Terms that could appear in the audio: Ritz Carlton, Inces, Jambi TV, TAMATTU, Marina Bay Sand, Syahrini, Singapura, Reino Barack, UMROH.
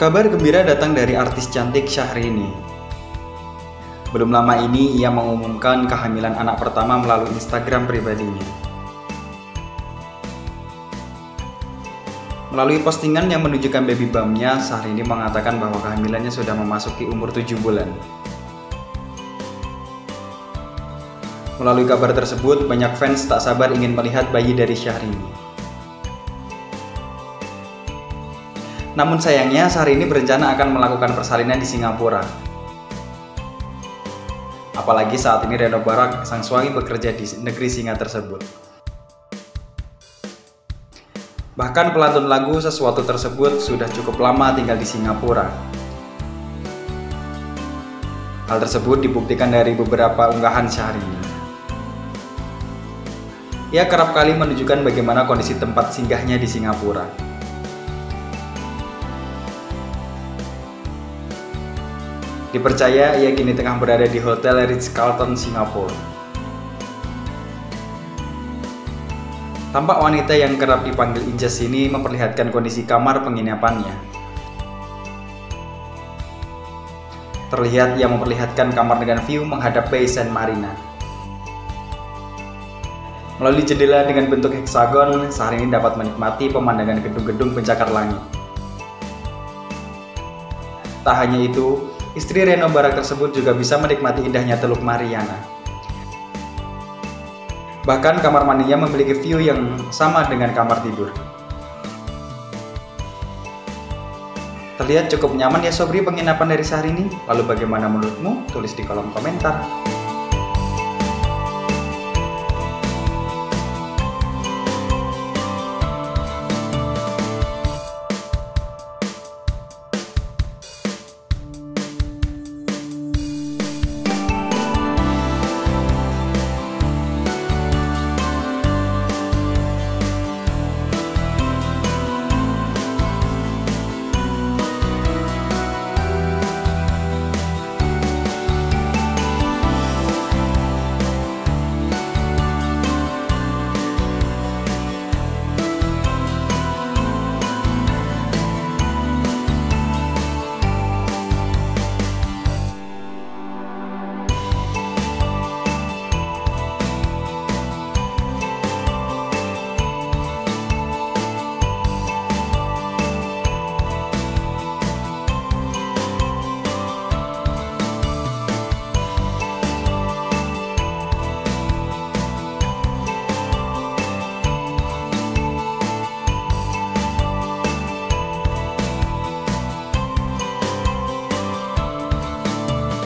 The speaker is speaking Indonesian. Kabar gembira datang dari artis cantik Syahrini. Belum lama ini ia mengumumkan kehamilan anak pertama melalui Instagram pribadinya. Melalui postingan yang menunjukkan baby bumpnya, Syahrini mengatakan bahwa kehamilannya sudah memasuki umur 7 bulan. Melalui kabar tersebut, banyak fans tak sabar ingin melihat bayi dari Syahrini. Namun sayangnya, Syahrini berencana akan melakukan persalinan di Singapura. Apalagi saat ini Reino Barack, sang suami, bekerja di negeri singa tersebut. Bahkan pelantun lagu Sesuatu Tersebut sudah cukup lama tinggal di Singapura. Hal tersebut dibuktikan dari beberapa unggahan Syahrini. Ia kerap kali menunjukkan bagaimana kondisi tempat singgahnya di Singapura. Dipercaya ia kini tengah berada di Hotel Ritz Carlton, Singapura. Tampak wanita yang kerap dipanggil Inces ini memperlihatkan kondisi kamar penginapannya. Terlihat ia memperlihatkan kamar dengan view menghadap Bay Sands Marina. Melalui jendela dengan bentuk heksagon, Syahrini dapat menikmati pemandangan gedung-gedung pencakar langit. Tak hanya itu, istri Reino Barack tersebut juga bisa menikmati indahnya Teluk Mariana. Bahkan kamar mandinya memiliki view yang sama dengan kamar tidur. Terlihat cukup nyaman ya Sobri penginapan dari Syahrini? Lalu bagaimana menurutmu? Tulis di kolom komentar.